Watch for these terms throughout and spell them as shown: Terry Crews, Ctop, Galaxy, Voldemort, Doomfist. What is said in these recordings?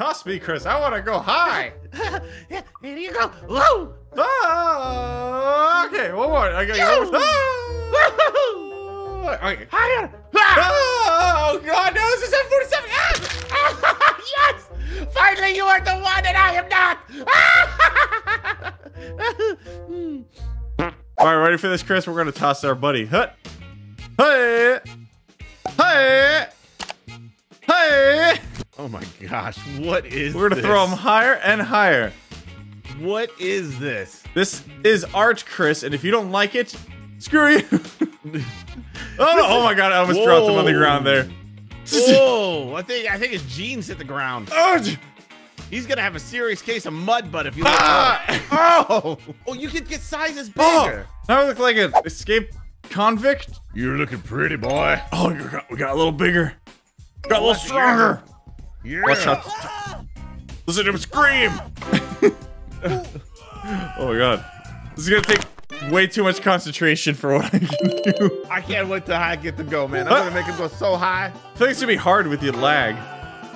Toss me, Chris. I want to go high. Yeah, here you go. Low. Ah, okay, one more. I gotta go. Ah, okay. Higher. Ah. Oh God, no! This is 747. Ah. Yes! Finally, you are the one, and I am not. Ah. All right, ready for this, Chris? We're gonna toss our buddy. Hut. Hey. Hey. Hey. Oh my gosh, what is this? We're gonna throw him higher and higher. What is this? This is art, Chris, and if you don't like it, screw you. Oh my God, I almost dropped him on the ground there. Whoa, I think his jeans hit the ground. He's gonna have a serious case of mud butt if you look Oh, you could get sizes bigger. Now I look like an escaped convict. You're looking pretty, boy. Oh, we got a little bigger. Got a little stronger. Yeah. Watch out. Listen to him scream! Oh my God. This is gonna take way too much concentration for what I can do. I can't wait till I get to go, man. I'm gonna make him go so high. I think it's gonna be hard with your lag.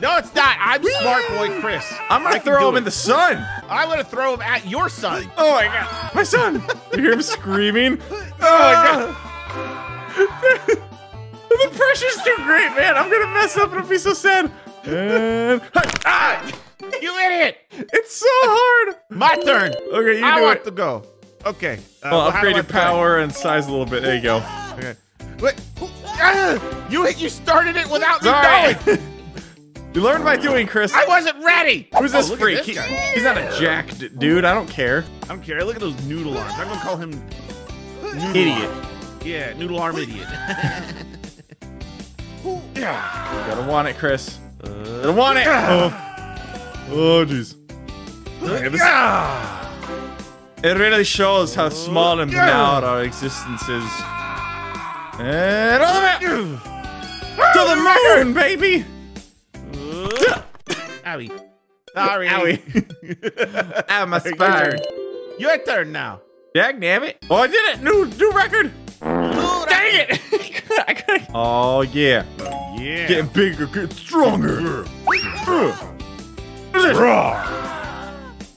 No, it's not. I'm smart boy Chris. I'm gonna throw him in the sun. I'm gonna throw him at your son. Oh my God. My son! You hear him screaming? Oh my God. The pressure's too great, man. I'm gonna mess up and I'll be so sad. And you idiot! It's so hard. My turn. Okay, I want to go. Okay. Well, upgrade your power and size a little bit. There you go. Okay. Wait. You started it without me knowing. You learned by doing, Chris. I wasn't ready. Who's this freak? This he's not a jacked dude. I don't care. I don't care. Look at those noodle arms. I'm gonna call him noodle idiot. Arm. Yeah, noodle arm idiot. Yeah. You gotta want it, Chris. I want it! Oh jeez. It really shows how small and proud our existence is. And to the moon, baby! Owie. Sorry. Owie. Ow, my spine. Your turn now. Dang, damn it. Oh, I did it! New record! Dang it! Oh yeah. Yeah. Getting bigger, getting stronger.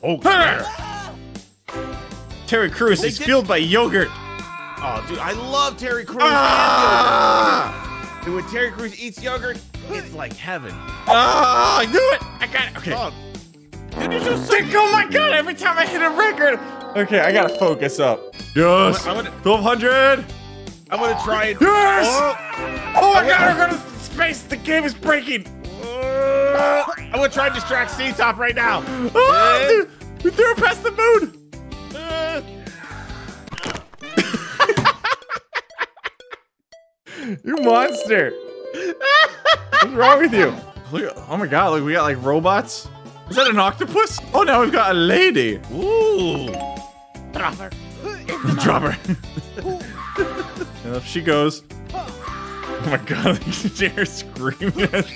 Oh, Terry Crews is fueled by yogurt. Oh, dude, I love Terry Crews. Dude, when Terry Crews eats yogurt, it's like heaven. Oh, I knew it. I got it. Okay. Oh, dude, oh my God! Every time I hit a record. Okay, I gotta focus up. Yes. 1200. I'm gonna try it. Yes! Oh my God, we're gonna space. The game is breaking. I'm gonna try and distract Ctop right now. Oh, dude, we threw it past the moon. You monster. What's wrong with you? Look, oh my God, look, we got like robots. Is that an octopus? Oh, now we've got a lady. Ooh. Drop her. Drop her. And up she goes. Oh my God, they're screaming. This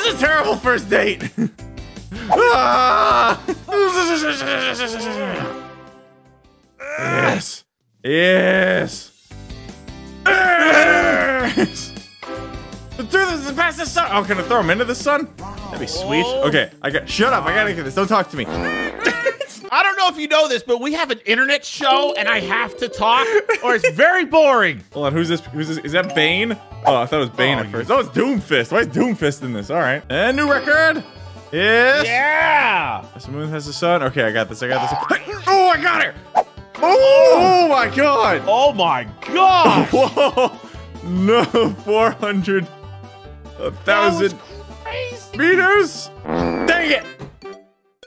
is a terrible first date. Yes. Yes. Yes. Past the sun. Oh, can I throw him into the sun? That'd be sweet. Okay, shut up. I gotta get this. Don't talk to me. I don't know if you know this, but we have an internet show, and I have to talk, or it's very boring. Hold on, who's this? Is that Bane? Oh, I thought it was Bane at first. Oh, it's Doomfist. Why is Doomfist in this? All right. And new record. Yes. Yeah. As the moon has the sun. Okay, I got this. Oh, I got her. Oh my God. Oh my God. Whoa. No, 400. 1,000 meters. Dang it.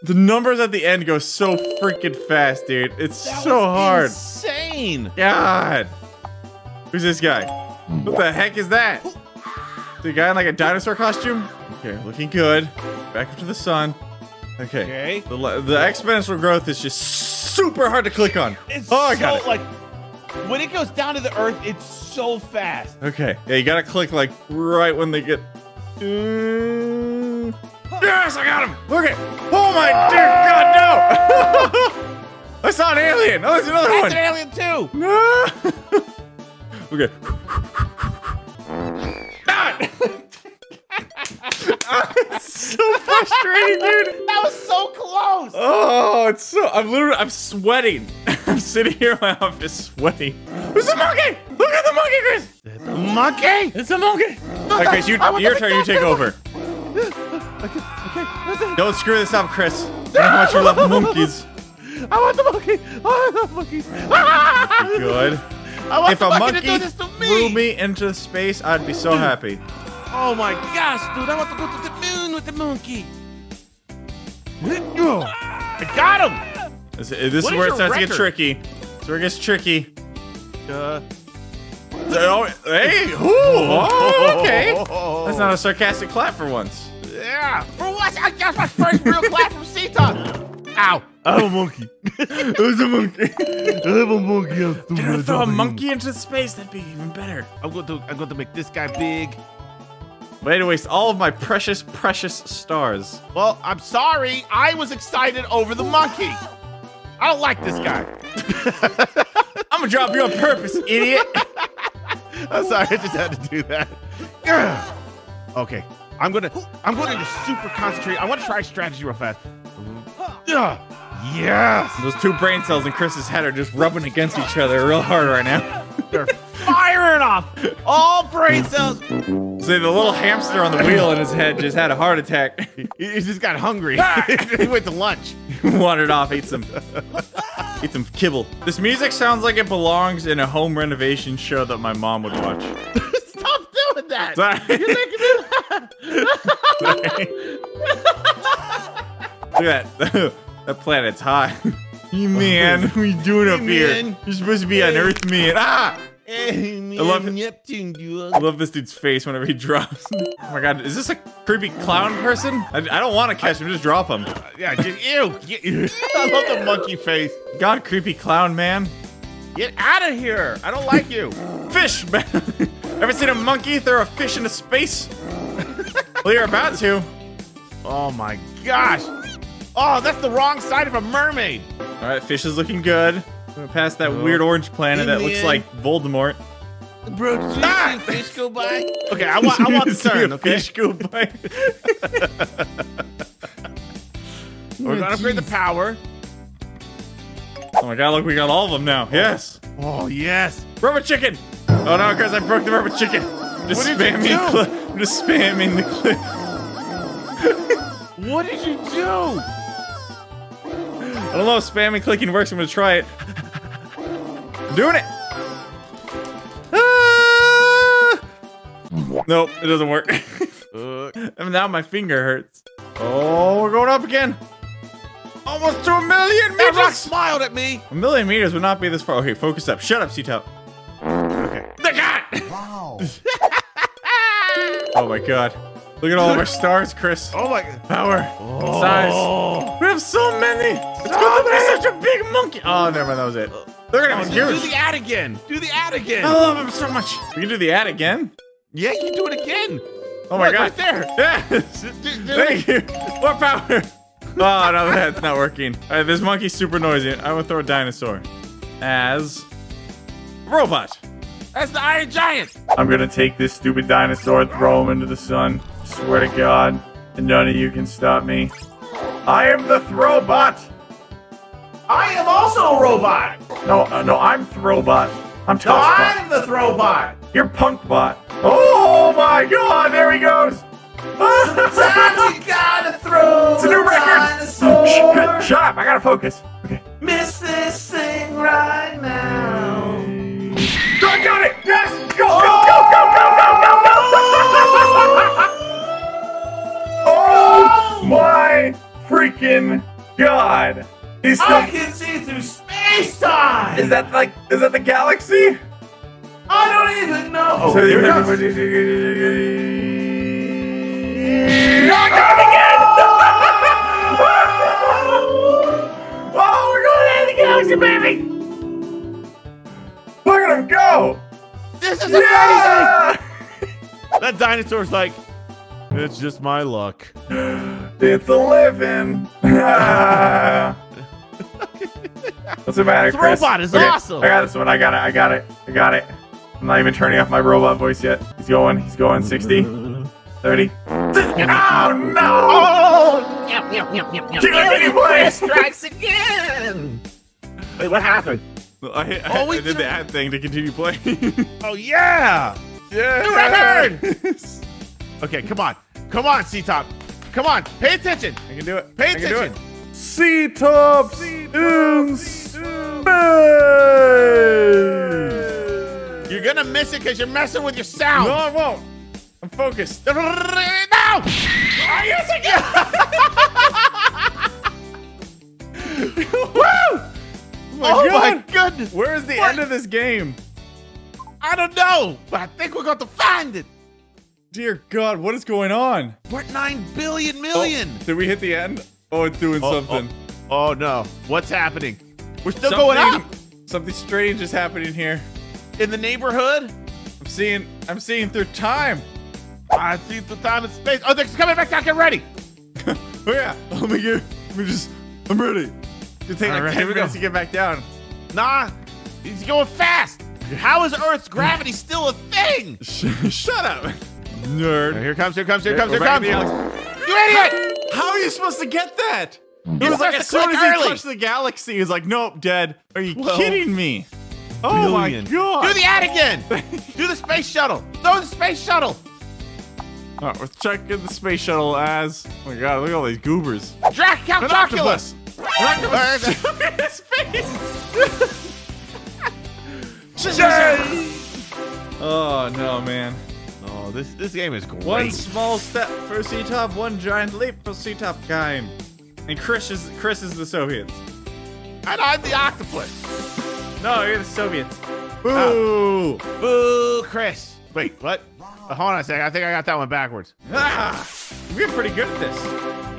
The numbers at the end go so freaking fast, dude. It's so hard. Insane. God. Who's this guy? What the heck is that? The guy in like a dinosaur costume? Okay, looking good. Back up to the sun. Okay. The exponential growth is just super hard to click on. It's I got it. Like, when it goes down to the earth, it's so fast. Okay. Yeah, you gotta click like right when they get. Yes, I got him! Look at Oh my dear God, no! I saw an alien! Oh, there's another one! That's an alien too! No! Okay. Not! So frustrating, dude. That was so close. Oh, it's so. I'm sweating. I'm sitting here in my office sweating. There's a monkey. Look at the monkey, Chris. The monkey. It's a monkey. All right, Chris, your turn. You take over. Okay. Don't screw this up, Chris. I don't want your love monkeys. I want the monkey. I love monkeys. Good. I want if a monkey threw me into space, I'd be so happy. Oh my gosh, dude! I want to go to the moon with the monkey. I got him. This is where it starts to get tricky. So it gets tricky. Hey! Ooh, oh, okay. That's not a sarcastic clap for once. Yeah. For once, I got my first real clap from Ctop. Ow! I'm a monkey. It was a monkey. I'm a monkey. Can I throw a monkey into space? That'd be even better. I'm going to make this guy big. Way to waste all of my precious, precious stars. Well, I'm sorry. I was excited over the monkey. I don't like this guy. I'm gonna drop you on purpose, idiot. I'm sorry. I just had to do that. Okay. I'm going to super concentrate. I want to try strategy real fast. Yes. Those two brain cells in Chris's head are just rubbing against each other real hard right now. They're firing off all brain cells. See, the little hamster on the wheel in his head just had a heart attack. He just got hungry. He went to lunch. He wandered off, ate some kibble. This music sounds like it belongs in a home renovation show that my mom would watch. Stop doing that. Sorry. You're making me laugh. Look at that. That planet's hot. Hey man, what are you doing up here? You're supposed to be on Earth, man. Ah! Hey, man. I love this dude's face whenever he drops. Oh my god, is this a creepy clown person? I don't want to catch him, just drop him. Yeah, just ew. I love the monkey face. God, creepy clown man. Get out of here! I don't like you. Fish, man. Ever seen a monkey throw a fish into space? Well, you're about to. Oh my gosh. Oh, that's the wrong side of a mermaid. All right, fish is looking good. I'm gonna pass that weird orange planet that looks like Voldemort. Bro, did you see a fish go by? Okay, I want to turn, okay? Fish go by. We're gonna upgrade the power. Oh my god, look, we got all of them now. Yes. Oh, yes. Rubber chicken. Oh no, guys, I broke the rubber chicken. I'm just spamming the clip. What did you do? I don't know if spamming clicking works. I'm gonna try it. I'm doing it. Ah! Nope, it doesn't work. And now my finger hurts. Oh, we're going up again. Almost to 1,000,000 meters. That rock smiled at me. 1,000,000 meters would not be this far. Okay, focus up. Shut up, Ctop. Okay. They got it. Wow. Oh my god. Look at all of our stars, Chris. Oh my god. Power. Oh. Size. We have so many. It's good to be such a big monkey. Oh, never mind. That was it. They're gonna have huge. Do the ad again. Do the ad again. I love him so much. We can do the ad again? Yeah, you can do it again. Oh my god. Right there. Yes. Thank you. More power. Oh, no, that's not working. All right, this monkey's super noisy. I'm gonna throw a dinosaur as a robot. That's the Iron Giant. I'm gonna take this stupid dinosaur and throw him into the sun. Swear to God, and none of you can stop me. I am the Throwbot. I am also a robot. No, I'm Throwbot. I'm Tossbot. No, I'm the Throwbot. You're Punkbot. Oh my God, there he goes. Sometimes you gotta throw. It's a new record. Shut up! I gotta focus. Okay. Miss this thing right now. I got it! Yes! Go! Go! Go! Go! Go! Go! Go! Go! Oh my freaking god! I can see through space time. Is that the galaxy? I don't even know. Oh, so there it I got it again! Oh, we're going out of the galaxy, baby! Look at him go! This is amazing! That dinosaur's like, it's just my luck. It's a living. What's the matter, Chris? This robot is awesome. I got this one. I got it. I'm not even turning off my robot voice yet. He's going. 60, 30. Oh no! Oh, Anyway, strikes again. Wait, what happened? Well, I did the ad thing to continue playing. Oh yeah! Yeah! The record! Okay, come on, come on, Ctop, come on, pay attention. I can do it. Pay attention. Ctop's in space. You're gonna miss it because you're messing with your sound. No, I won't. I'm focused. No! Oh, yes, I did. Woo! Oh my goodness! Where is the end of this game? I don't know, but I think we're going to find it. Dear God, what is going on? We're at 9 billion million. Oh, did we hit the end? Oh, it's doing something. Oh. Oh no! What's happening? We're still going up. Something strange is happening here. In the neighborhood? I'm seeing through time. I see through time and space. Oh, they're coming back down. Get ready. Oh yeah. I'm ready. It's taking like 10 minutes to get back down. Nah, he's going fast. How is Earth's gravity still a thing? Shut up, nerd. Right, here comes. You idiot! How are you supposed to get that? It was like as soon as he touched the galaxy, he's like, nope, dead. Are you kidding me? Oh my God! Do the ad again. Do the space shuttle. Throw the space shuttle. All right, we're checking the space shuttle as. Oh my God! Look at all these goobers. An octopus. Oh no, man. Oh, this game is great. One small step for Ctop, one giant leap for Ctop kind. And Chris is the Soviets. And I'm the octopus. No, you're the Soviets. Boo! Boo, Chris. Wait, what? Hold on a second. I think I got that one backwards. Ah, we're getting pretty good at this.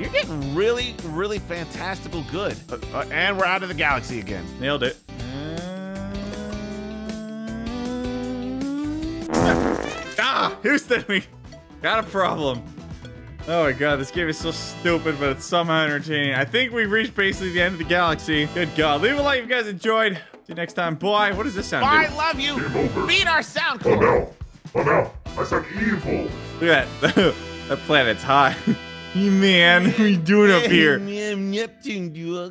You're getting really, really fantastical good. And we're out of the galaxy again. Nailed it. Ah, Houston, we got a problem. Oh my God, this game is so stupid, but it's somehow entertaining. I think we've reached basically the end of the galaxy. Good God. Leave a like if you guys enjoyed. See you next time. Boy, what does this sound like? I love you. Beat our sound core. Oh no. I sound evil. Look at that. That planet's hot. Man, what are you doing up here? I'm Neptune, dude.